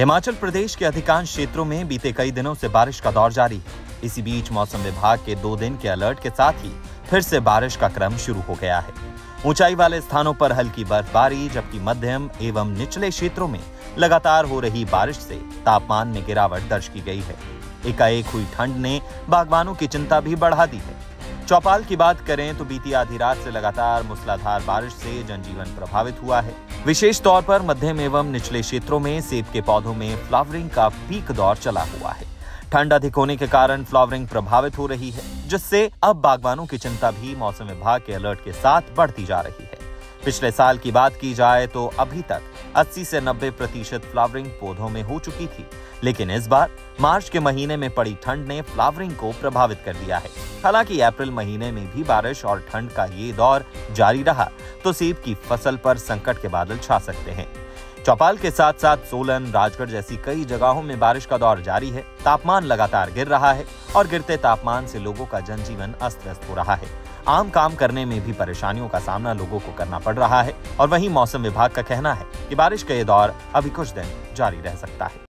हिमाचल प्रदेश के अधिकांश क्षेत्रों में बीते कई दिनों से बारिश का दौर जारी है। इसी बीच मौसम विभाग के 2 दिन के अलर्ट के साथ ही फिर से बारिश का क्रम शुरू हो गया है। ऊंचाई वाले स्थानों पर हल्की बर्फबारी, जबकि मध्यम एवं निचले क्षेत्रों में लगातार हो रही बारिश से तापमान में गिरावट दर्ज की गई है। एकाएक हुई ठंड ने बागवानों की चिंता भी बढ़ा दी है। चौपाल की बात करें तो बीती आधी रात से लगातार मूसलाधार बारिश से जनजीवन प्रभावित हुआ है। विशेष तौर पर मध्यम एवं निचले क्षेत्रों में सेब के पौधों में फ्लावरिंग का पीक दौर चला हुआ है। ठंड अधिक होने के कारण फ्लावरिंग प्रभावित हो रही है, जिससे अब बागवानों की चिंता भी मौसम विभाग के अलर्ट के साथ बढ़ती जा रही है। पिछले साल की बात की जाए तो अभी तक 80 से 90% फ्लावरिंग पौधों में हो चुकी थी, लेकिन इस बार मार्च के महीने में पड़ी ठंड ने फ्लावरिंग को प्रभावित कर दिया है। हालांकि अप्रैल महीने में भी बारिश और ठंड का ये दौर जारी रहा तो सेब की फसल पर संकट के बादल छा सकते हैं। चौपाल के साथ साथ सोलन, राजगढ़ जैसी कई जगहों में बारिश का दौर जारी है। तापमान लगातार गिर रहा है और गिरते तापमान से लोगों का जनजीवन अस्त व्यस्त हो रहा है। आम काम करने में भी परेशानियों का सामना लोगों को करना पड़ रहा है और वहीं मौसम विभाग का कहना है कि बारिश का ये दौर अभी कुछ दिन जारी रह सकता है।